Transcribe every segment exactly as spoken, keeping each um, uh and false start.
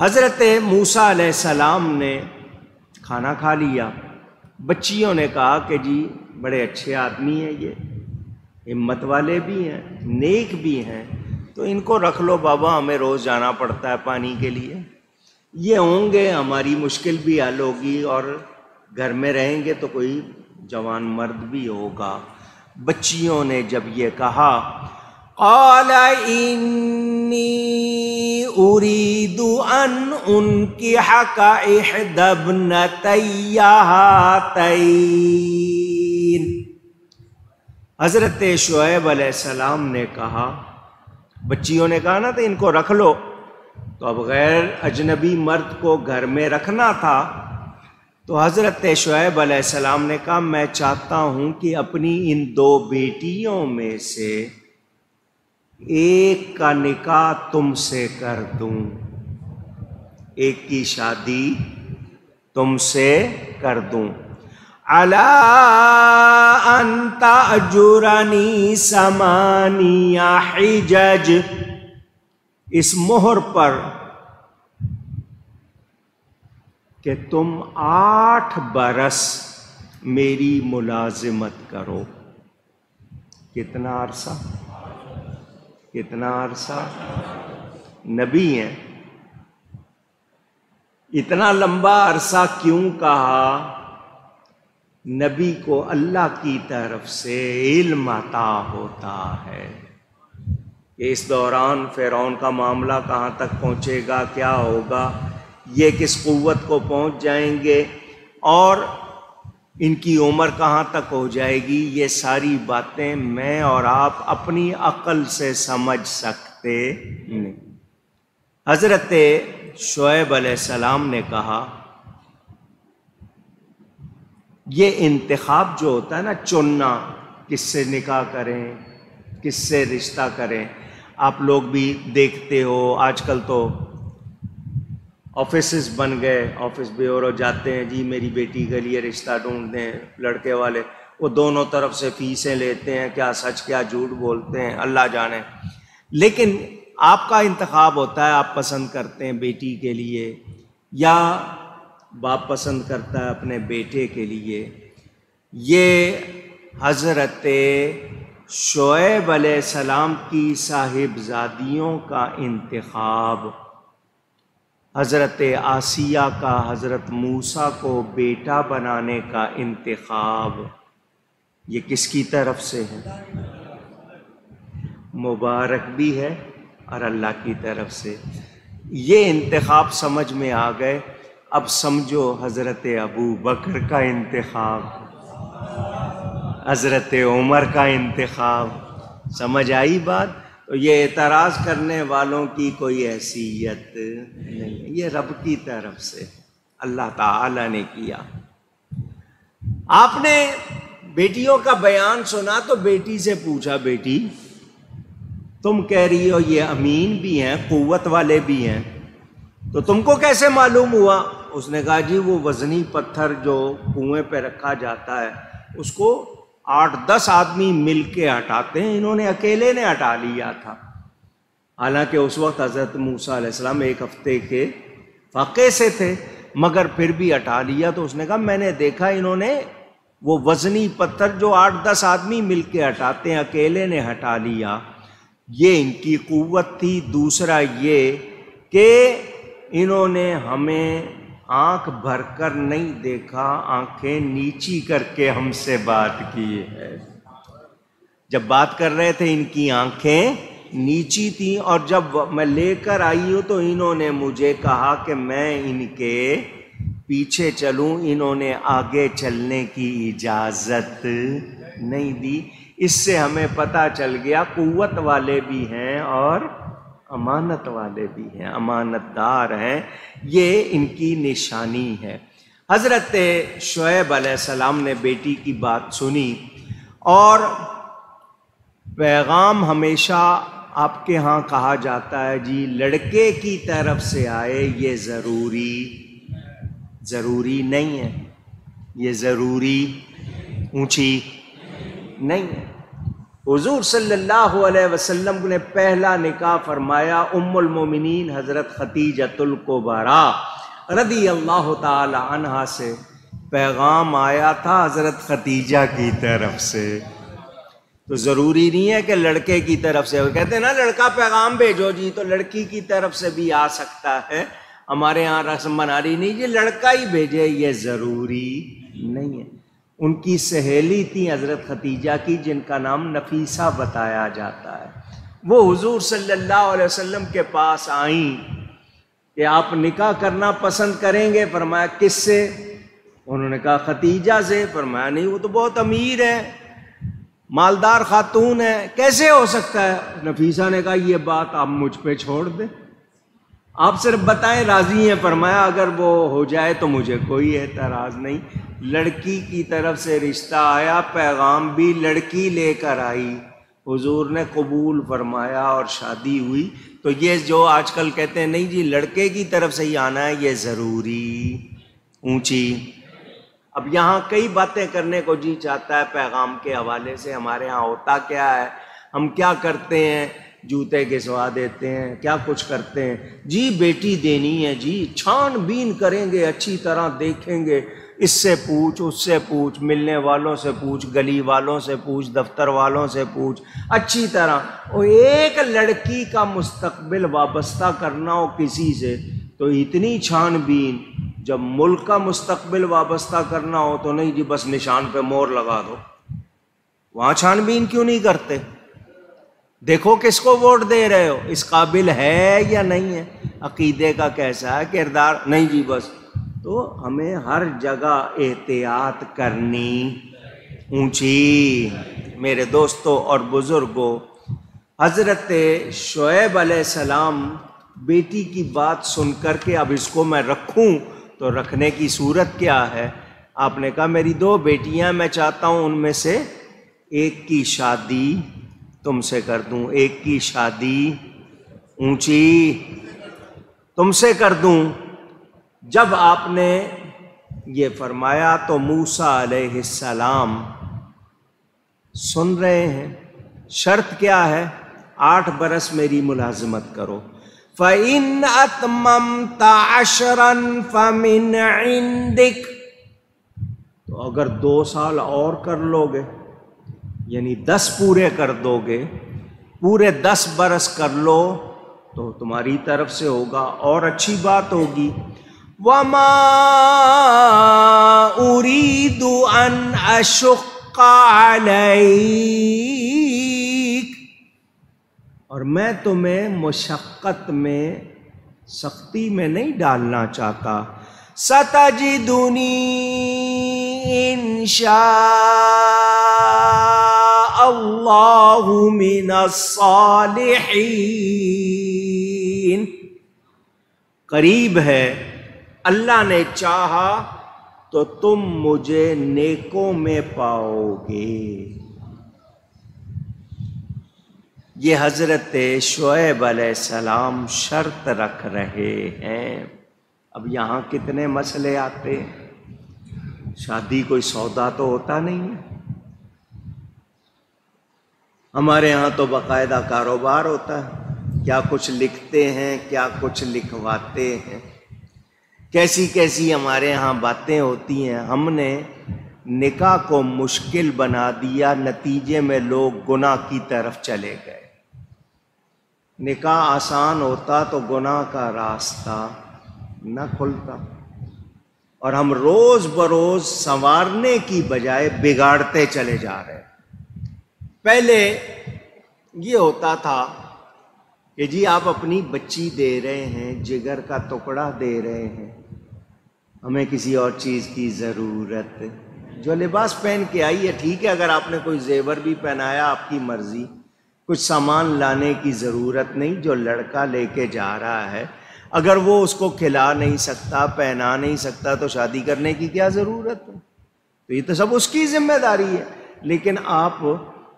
हज़रत मूसा अलैहिस्सलाम ने खाना खा लिया। बच्चियों ने कहा कि जी बड़े अच्छे आदमी हैं, ये हिम्मत वाले भी हैं, नेक भी हैं, तो इनको रख लो बाबा, हमें रोज़ जाना पड़ता है पानी के लिए, ये होंगे हमारी मुश्किल भी हल होगी और घर में रहेंगे तो कोई जवान मर्द भी होगा। बच्चियों ने जब ये कहा, क़ाला इन्नी उरीदु अन उनकिहा का इहदब्नतैया तैन। हज़रत शुऐब अलैहिस्सलाम ने कहा, बच्चियों ने कहा ना तो इनको रख लो, तो अब गैर अजनबी मर्द को घर में रखना था। तो हज़रत शुऐब अलैहिस्सलाम ने कहा, मैं चाहता हूँ कि अपनी इन दो बेटियों में से एक का निकाह तुमसे कर दूँ, एक की शादी तुमसे कर दूँ। अला अंता अजुरानी समानिया हिजज, इस मोहर पर कि तुम आठ बरस मेरी मुलाजिमत करो। कितना अरसा, कितना अरसा, नबी हैं, इतना लंबा अरसा क्यों कहा? नबी को अल्लाह की तरफ से इल्म अता होता है, इस दौरान फेरौन का मामला कहाँ तक पहुँचेगा, क्या होगा, ये किस कुव्वत को पहुँच जाएंगे और इनकी उम्र कहाँ तक हो जाएगी, ये सारी बातें मैं और आप अपनी अक्ल से समझ सकते नहीं। हज़रत शुऐब अलैहिस्सलाम ने कहा, ये इंतखाब जो होता है ना, चुनना किससे निकाह करें, किससे रिश्ता करें, आप लोग भी देखते हो आजकल तो ऑफिसेस बन गए, ऑफिस ब्यूरो जाते हैं, जी मेरी बेटी के लिए रिश्ता ढूंढ दें, लड़के वाले वो दोनों तरफ से फीसें लेते हैं, क्या सच क्या झूठ बोलते हैं अल्लाह जाने। लेकिन आपका इंतखाब होता है, आप पसंद करते हैं बेटी के लिए या बाप पसंद करता है अपने बेटे के लिए। ये हज़रत शुऐब अलैहिस्सलाम की साहिबजादियों का इंतखाब, हज़रत आसिया का हज़रत मूसा को बेटा बनाने का इंतखाब, ये किसकी तरफ से है? मुबारक भी है और अल्लाह की तरफ से। ये इंतखाब समझ में आ गए। अब समझो हज़रत अबू बकर का इंतखाब, हज़रत उमर का इंतखाब, समझ आई बात? तो ये एतराज़ करने वालों की कोई हैसियत नहीं, ये रब की तरफ से अल्लाह ताला ने किया। आपने बेटियों का बयान सुना तो बेटी से पूछा, बेटी तुम कह रही हो ये अमीन भी हैं, कुव्वत वाले भी हैं, तो तुमको कैसे मालूम हुआ? उसने कहा, जी वो वज़नी पत्थर जो कुएं पे रखा जाता है उसको आठ दस आदमी मिल के हटाते हैं, इन्होंने अकेले ने हटा लिया था। हालांकि उस वक्त हज़रत मूसा अलैहिस्सलाम एक हफ्ते के फाके से थे, मगर फिर भी हटा लिया। तो उसने कहा, मैंने देखा इन्होंने वो वज़नी पत्थर जो आठ दस आदमी मिल के हटाते हैं अकेले ने हटा लिया। ये इनकी कुव्वत थी। दूसरा ये कि इन्होंने हमें आँख भरकर नहीं देखा, आँखें नीची करके हमसे बात की है। जब बात कर रहे थे इनकी आँखें नीची थी, और जब मैं लेकर आई हूँ तो इन्होंने मुझे कहा कि मैं इनके पीछे चलूँ, इन्होंने आगे चलने की इजाज़त नहीं दी। इससे हमें पता चल गया कुव्वत वाले भी हैं और अमानत वाले भी हैं, अमानतदार हैं, ये इनकी निशानी है। हज़रत शुऐब अलैहिस्सलाम ने बेटी की बात सुनी, और पैगाम हमेशा आपके यहाँ कहा जाता है जी लड़के की तरफ से आए, ये ज़रूरी ज़रूरी नहीं है, ये ज़रूरी ऊँची नहीं है। हुजूर सल्लल्लाहु अलैहि वसल्लम ने पहला निकाह फरमाया उम्मुल मोमिनीन हज़रत खदीजतुल कुबरा रदी अल्लाह ताला अन्हा से। पैगाम आया था हज़रत खतीजा की तरफ से, तो ज़रूरी नहीं है कि लड़के की तरफ से। वो कहते हैं ना लड़का पैगाम भेजो जी, तो लड़की की तरफ से भी आ सकता है। हमारे यहाँ रस्म बना रही नहीं जी लड़का ही भेजे, ये ज़रूरी नहीं है। उनकी सहेली थी हज़रत खतीजा की, जिनका नाम नफीसा बताया जाता है। वो हुजूर सल्लल्लाहु अलैहि वसल्लम के पास आई कि आप निकाह करना पसंद करेंगे। फरमाया किससे? उन्होंने कहा खतीजा से। फरमाया नहीं, वो तो बहुत अमीर है, मालदार खातून है, कैसे हो सकता है? नफीसा ने कहा ये बात आप मुझ पे छोड़ दें, आप सिर्फ बताएं राज़ी हैं। फरमाया अगर वो हो जाए तो मुझे कोई एतराज़ नहीं। लड़की की तरफ से रिश्ता आया, पैगाम भी लड़की लेकर आई, हुजूर ने कबूल फरमाया और शादी हुई। तो ये जो आजकल कहते हैं नहीं जी लड़के की तरफ से ही आना है, ये ज़रूरी ऊंची। अब यहाँ कई बातें करने को जी चाहता है पैगाम के हवाले से। हमारे यहाँ होता क्या है, हम क्या करते हैं, जूते घिसवा देते हैं, क्या कुछ करते हैं जी। बेटी देनी है जी, छानबीन करेंगे, अच्छी तरह देखेंगे, इससे पूछ उससे पूछ, मिलने वालों से पूछ, गली वालों से पूछ, दफ्तर वालों से पूछ, अच्छी तरह। और एक लड़की का मुस्तकबिल वाबस्ता करना हो किसी से तो इतनी छानबीन, जब मुल्क का मुस्तकबिल वाबस्ता करना हो तो नहीं जी बस निशान पे मोर लगा दो। वहाँ छानबीन क्यों नहीं करते? देखो किसको वोट दे रहे हो, इस काबिल है या नहीं है, अकीदे का कैसा है किरदार, नहीं जी बस। तो हमें हर जगह एहतियात करनी ऊंची। मेरे दोस्तों और बुज़ुर्गों, हज़रत शुऐब अलैहिस्सलाम बेटी की बात सुन कर के अब इसको मैं रखूं तो रखने की सूरत क्या है? आपने कहा मेरी दो बेटियां, मैं चाहता हूं उनमें से एक की शादी तुमसे कर दूं, एक की शादी ऊंची तुमसे कर दूं। जब आपने ये फरमाया तो मूसा अलैहिस्सलाम सुन रहे हैं। शर्त क्या है? आठ बरस मेरी मुलाजमत करो। फ़इन अतमम्ता अशरन फ़मिन इंदिक, तो अगर दो साल और कर लोगे यानी दस पूरे कर दोगे, पूरे दस बरस कर लो तो तुम्हारी तरफ से होगा और अच्छी बात होगी। वमा उरीदु अन अशुक्का अलैक, और मैं तुम्हें मुशक्क़त में सख्ती में नहीं डालना चाहता। सतजिदुनी इंशा अल्लाहु मिनस सालिहीन। करीब है, अल्लाह ने चाहा तो तुम मुझे नेकों में पाओगे। ये हज़रत शुऐब अलैहिस्सलाम शर्त रख रहे हैं। अब यहाँ कितने मसले आते हैं। शादी कोई सौदा तो होता नहीं है, हमारे यहाँ तो बाकायदा कारोबार होता है, क्या कुछ लिखते हैं, क्या कुछ लिखवाते हैं, कैसी कैसी हमारे यहाँ बातें होती हैं। हमने निकाह को मुश्किल बना दिया, नतीजे में लोग गुनाह की तरफ चले गए। निकाह आसान होता तो गुनाह का रास्ता न खुलता, और हम रोज़ बरोज़ संवारने की बजाय बिगाड़ते चले जा रहे हैं। पहले ये होता था कि जी आप अपनी बच्ची दे रहे हैं, जिगर का टुकड़ा दे रहे हैं, हमें किसी और चीज़ की ज़रूरत। जो लिबास पहन के आई है ठीक है, अगर आपने कोई जेवर भी पहनाया आपकी मर्ज़ी, कुछ सामान लाने की ज़रूरत नहीं। जो लड़का लेके जा रहा है अगर वो उसको खिला नहीं सकता, पहना नहीं सकता, तो शादी करने की क्या ज़रूरत है? तो ये तो सब उसकी जिम्मेदारी है। लेकिन आप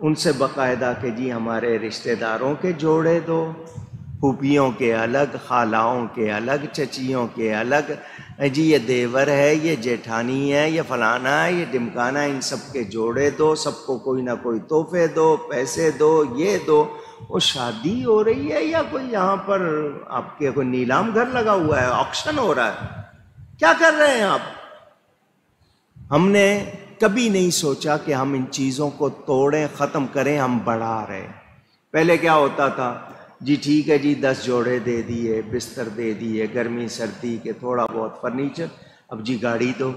उनसे बाकायदा के जी हमारे रिश्तेदारों के जोड़े दो, फूफियों के अलग, खालाओं के अलग, चचियों के अलग, जी ये देवर है, ये जेठानी है, ये फलाना है, ये ढिमकाना है, इन सब के जोड़े दो, सबको कोई ना कोई तोहफे दो, पैसे दो, ये दो। वो शादी हो रही है या कोई यहाँ पर आपके कोई नीलाम घर लगा हुआ है, ऑक्शन हो रहा है, क्या कर रहे हैं आप? हमने कभी नहीं सोचा कि हम इन चीज़ों को तोड़ें, ख़त्म करें, हम बढ़ा रहे। पहले क्या होता था, जी ठीक है जी दस जोड़े दे दिए, बिस्तर दे दिए, गर्मी सर्दी के थोड़ा बहुत फर्नीचर, अब जी गाड़ी दो,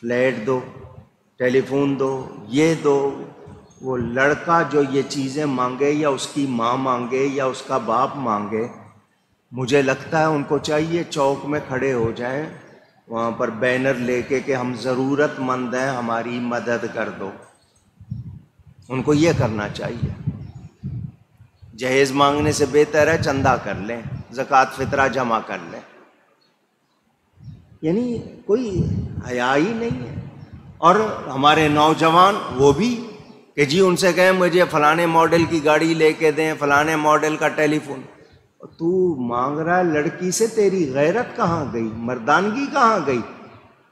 फ्लैट दो, टेलीफोन दो, ये दो। वो लड़का जो ये चीज़ें मांगे या उसकी माँ मांगे या उसका बाप मांगे, मुझे लगता है उनको चाहिए चौक में खड़े हो जाएं, वहाँ पर बैनर लेके कि हम ज़रूरतमंद हैं, हमारी मदद कर दो। उनको ये करना चाहिए। जहेज़ मांगने से बेहतर है चंदा कर लें, ज़कात फितरा जमा कर लें। यानी कोई हया ही नहीं है। और हमारे नौजवान वो भी कि जी उनसे कहें मुझे फ़लाने मॉडल की गाड़ी लेके दें, फ़लाने मॉडल का टेलीफोन। तू मांग रहा है लड़की से, तेरी गैरत कहाँ गई, मर्दानगी कहाँ गई?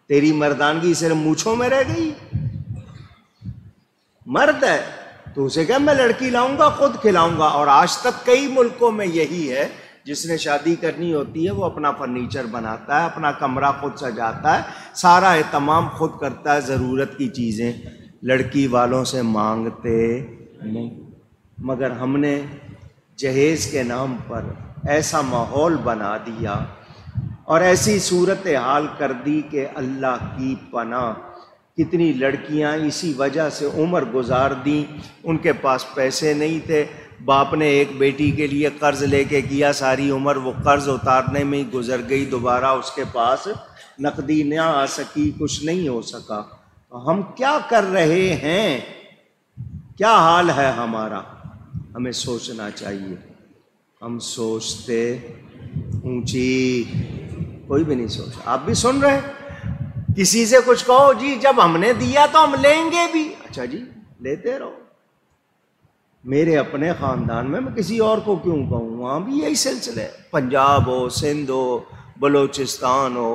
तेरी मर्दानगी सिर्फ मूँछों में रह गई। मर्द है तो उसे कह मैं लड़की लाऊंगा, खुद खिलाऊंगा। और आज तक कई मुल्कों में यही है, जिसने शादी करनी होती है वो अपना फर्नीचर बनाता है, अपना कमरा खुद सजाता है, सारा एहतमाम खुद करता है, ज़रूरत की चीज़ें लड़की वालों से मांगते नहीं। मगर हमने जहेज़ के नाम पर ऐसा माहौल बना दिया और ऐसी सूरत हाल कर दी कि अल्लाह की पनाह, कितनी लड़कियां इसी वजह से उम्र गुजार दी। उनके पास पैसे नहीं थे, बाप ने एक बेटी के लिए कर्ज़ लेके किया, सारी उम्र वो कर्ज़ उतारने में ही गुजर गई, दोबारा उसके पास नकदी ना आ सकी, कुछ नहीं हो सका। हम क्या कर रहे हैं, क्या हाल है हमारा? हमें सोचना चाहिए। हम सोचते ऊंची, कोई भी नहीं सोच। आप भी सुन रहे हैं, किसी से कुछ कहो जी जब हमने दिया तो हम लेंगे भी। अच्छा जी लेते रहो। मेरे अपने ख़ानदान में मैं किसी और को क्यों कहूँ, वहाँ भी यही सिलसिला है। पंजाब हो, सिंध हो, बलूचिस्तान हो,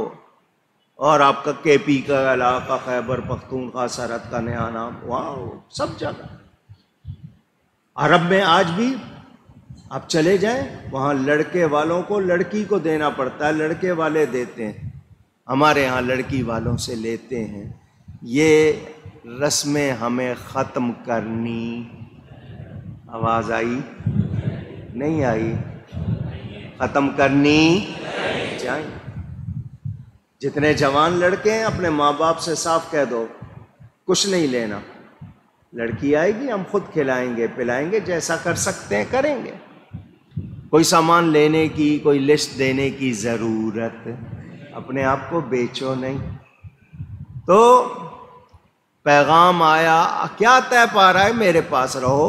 और आपका के पी का इलाका, खैबर पख्तूनख्वा, सरहद का नया नाम, वहाँ सब जगह। अरब में आज भी आप चले जाएं, वहाँ लड़के वालों को लड़की को देना पड़ता है, लड़के वाले देते हैं, हमारे यहाँ लड़की वालों से लेते हैं। ये रस्में हमें ख़त्म करनी। आवाज़ आई नहीं आई? ख़त्म करनी चाहिए। जितने जवान लड़के हैं अपने माँ बाप से साफ कह दो कुछ नहीं लेना, लड़की आएगी हम खुद खिलाएंगे पिलाएंगे, जैसा कर सकते हैं करेंगे। कोई सामान लेने की, कोई लिस्ट देने की ज़रूरत, अपने आप को बेचो नहीं। तो पैगाम आया, क्या तय पा रहा है, मेरे पास रहो।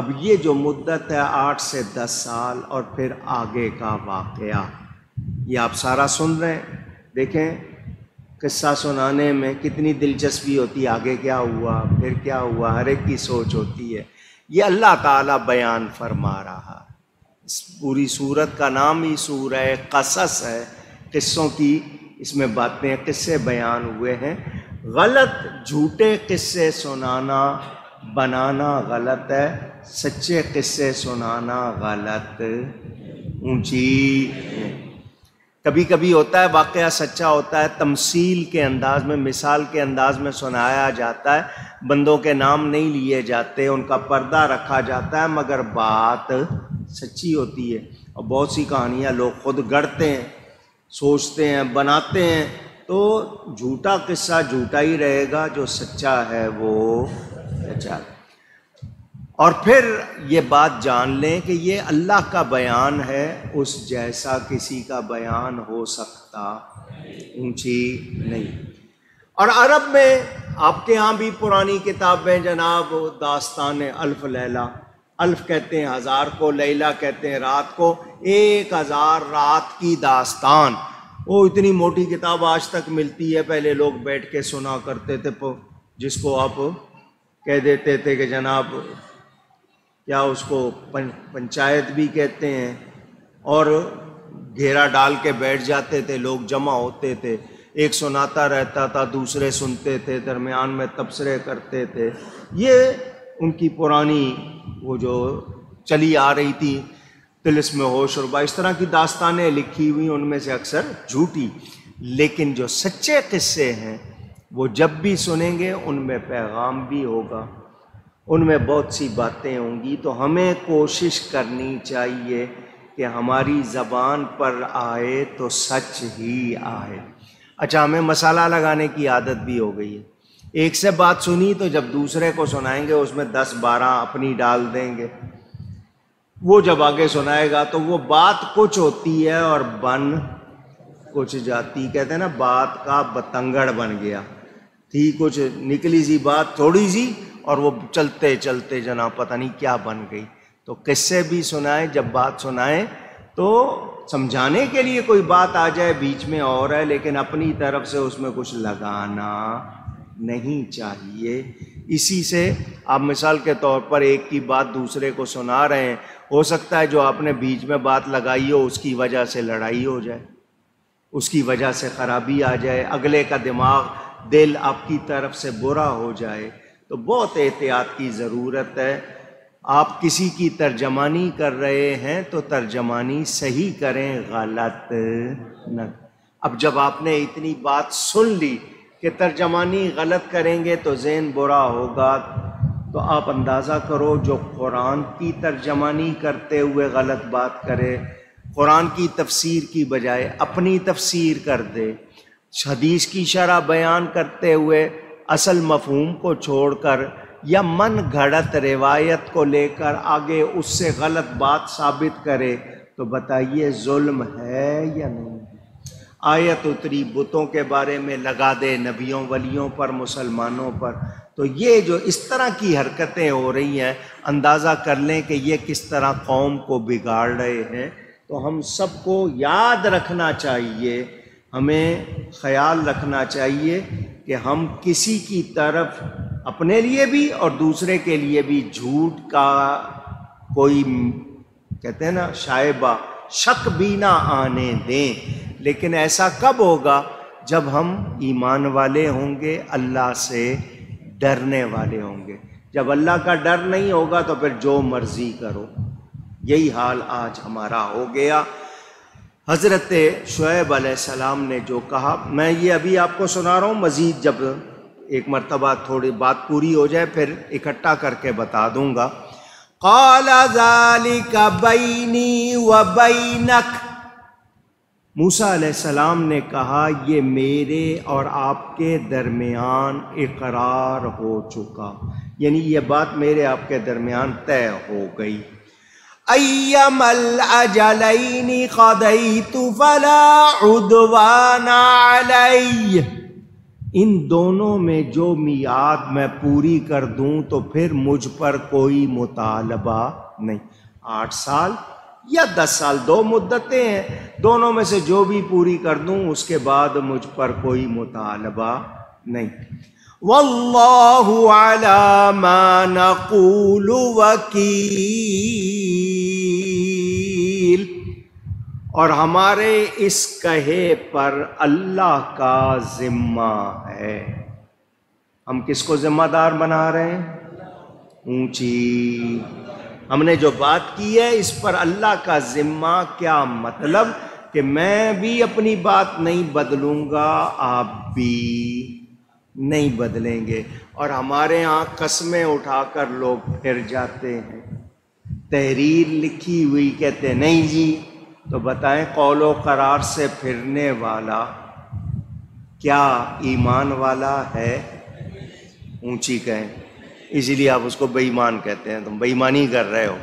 अब ये जो मुद्दत है आठ से दस साल और फिर आगे का वाक़या ये आप सारा सुन रहे हैं। देखें किस्सा सुनाने में कितनी दिलचस्पी होती है, आगे क्या हुआ फिर क्या हुआ, हर एक की सोच होती है। ये अल्लाह ताला बयान फरमा रहा है। इस पूरी सूरत का नाम ही सूरा क़सस है, किस्सों की इसमें बातें, किस्से बयान हुए हैं। गलत झूठे किस्से सुनाना बनाना गलत है, सच्चे किस्से सुनाना गलत ऊँची। कभी कभी होता है वाक़या सच्चा होता है, तमसील के अंदाज में, मिसाल के अंदाज में सुनाया जाता है, बंदों के नाम नहीं लिए जाते, उनका पर्दा रखा जाता है, मगर बात सच्ची होती है। और बहुत सी कहानियाँ लोग खुद गढ़ते हैं, सोचते हैं, बनाते हैं, तो झूठा किस्सा झूठा ही रहेगा, जो सच्चा है वो सच्चा है। और फिर ये बात जान लें कि ये अल्लाह का बयान है, उस जैसा किसी का बयान हो सकता ऊंची नहीं। और अरब में आपके यहाँ भी पुरानी किताबें जनाब दास्तान ए अल्फ लैला, अल्फ कहते हैं हज़ार को, लैला कहते हैं रात को, एक हज़ार रात की दास्तान। वो इतनी मोटी किताब आज तक मिलती है, पहले लोग बैठ के सुना करते थे, जिसको आप कह देते थे कि जनाब, या उसको पंचायत भी कहते हैं, और घेरा डाल के बैठ जाते थे, लोग जमा होते थे, एक सुनाता रहता था, दूसरे सुनते थे, दरमियान में तबसरे करते थे। ये उनकी पुरानी वो जो चली आ रही थी तिलस्म होश और बा इस तरह की दास्तानें लिखी हुई, उनमें से अक्सर झूठी, लेकिन जो सच्चे किस्से हैं वो जब भी सुनेंगे उनमें पैगाम भी होगा, उनमें बहुत सी बातें होंगी। तो हमें कोशिश करनी चाहिए कि हमारी ज़बान पर आए तो सच ही आए। अच्छा, हमें मसाला लगाने की आदत भी हो गई है, एक से बात सुनी तो जब दूसरे को सुनाएंगे उसमें दस बारह अपनी डाल देंगे, वो जब आगे सुनाएगा तो वो बात कुछ होती है और बन कुछ जाती। कहते हैं ना, बात का बतंगड़ बन गया, थी कुछ निकली सी बात थोड़ी सी और वो चलते चलते जना पता नहीं क्या बन गई। तो किससे भी सुनाए, जब बात सुनाए तो समझाने के लिए कोई बात आ जाए बीच में और है, लेकिन अपनी तरफ से उसमें कुछ लगाना नहीं चाहिए। इसी से आप मिसाल के तौर पर एक की बात दूसरे को सुना रहे हैं, हो सकता है जो आपने बीच में बात लगाई हो उसकी वजह से लड़ाई हो जाए, उसकी वजह से ख़राबी आ जाए, अगले का दिमाग दिल आपकी तरफ से बुरा हो जाए। तो बहुत एहतियात की ज़रूरत है। आप किसी की तर्जमानी कर रहे हैं तो तर्जमानी सही करें, गलत न। अब जब आपने इतनी बात सुन ली कि तर्जमानी गलत करेंगे तो ज़हन बुरा होगा, तो आप अंदाज़ा करो जो कुरान की तर्जमानी करते हुए गलत बात करे, कुरान की तफसीर की बजाय अपनी तफसीर कर दे, हदीस की शरह बयान करते हुए असल मफहूम को छोड़कर या मन घड़त रिवायत को लेकर आगे उससे गलत बात साबित करे, तो बताइए जुल्म है या नहीं। आयत उतरी बुतों के बारे में, लगा दे नबियों वलियों पर, मुसलमानों पर। तो ये जो इस तरह की हरकतें हो रही हैं, अंदाज़ा कर लें कि ये किस तरह कौम को बिगाड़ रहे हैं। तो हम सबको याद रखना चाहिए, हमें ख्याल रखना चाहिए कि हम किसी की तरफ अपने लिए भी और दूसरे के लिए भी झूठ का कोई, कहते हैं ना, शायबा शक भी ना आने दें। लेकिन ऐसा कब होगा? जब हम ईमान वाले होंगे, अल्लाह से डरने वाले होंगे। जब अल्लाह का डर नहीं होगा तो फिर जो मर्ज़ी करो। यही हाल आज हमारा हो गया। हज़रत शुऐब अलैहिस्सलाम ने जो कहा, मैं ये अभी आपको सुना रहा हूँ, मज़ीद जब एक मरतबा थोड़ी बात पूरी हो जाए फिर इकट्ठा करके बता दूंगा। क़ाला ज़ालिका बैनी व बैनक, मूसा अलैहिस्सलाम ने कहा ये मेरे और आपके दरमियान इकरार हो चुका, यानी ये बात मेरे आपके दरमियान तय हो गई। अय्यमल अजलैनी क़दयतु फला उद्वान अलैय, इन दोनों में जो मियाद मैं पूरी कर दूं तो फिर मुझ पर कोई मुतालबा नहीं। आठ साल या दस साल, दो मुद्दतें हैं, दोनों में से जो भी पूरी कर दूं उसके बाद मुझ पर कोई मुतालबा नहीं। वल्लाहु अला मा नक़ूलु वकील, और हमारे इस कहे पर अल्लाह का ज़िम्मा है। हम किसको ज़िम्मेदार बना रहे हैं? ऊंची हमने जो बात की है इस पर अल्लाह का ज़िम्मा, क्या मतलब कि मैं भी अपनी बात नहीं बदलूंगा, आप भी नहीं बदलेंगे। और हमारे यहाँ कस्में उठाकर लोग फिर जाते हैं, तहरीर लिखी हुई, कहते नहीं जी। तो बताएं, कौलो करार से फिरने वाला क्या ईमान वाला है? ऊंची कहें, इसीलिए आप उसको बेईमान कहते हैं, तुम बेईमानी कर रहे हो।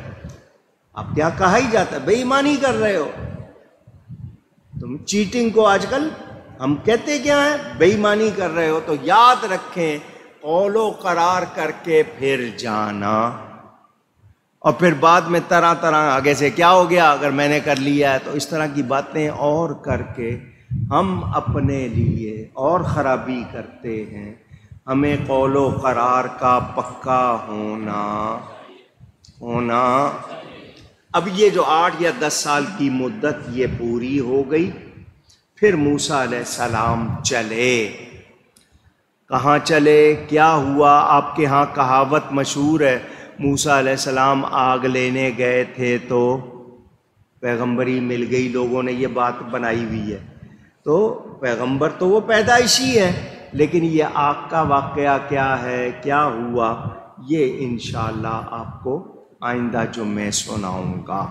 आप क्या कहा ही जाता है, बेईमानी कर रहे हो तुम, चीटिंग को आजकल हम कहते क्या हैं, बेईमानी कर रहे हो। तो याद रखें, कौलो करार करके फिर जाना और फिर बाद में तरह तरह आगे से क्या हो गया, अगर मैंने कर लिया है, तो इस तरह की बातें और करके हम अपने लिए और ख़राबी करते हैं। हमें कौलो करार का पक्का होना होना अब ये जो आठ या दस साल की मुद्दत ये पूरी हो गई, फिर मूसा अलैहिस्सलाम चले। कहाँ चले, क्या हुआ? आपके यहाँ कहावत मशहूर है, मूसा अलैहिस्सलाम आग लेने गए थे तो पैगंबरी मिल गई, लोगों ने ये बात बनाई हुई है। तो पैगंबर तो वो पैदाइशी है, लेकिन ये आग का वाकया क्या है, क्या हुआ, ये इंशाल्लाह आपको आइंदा जुम्मे सुनाऊँगा।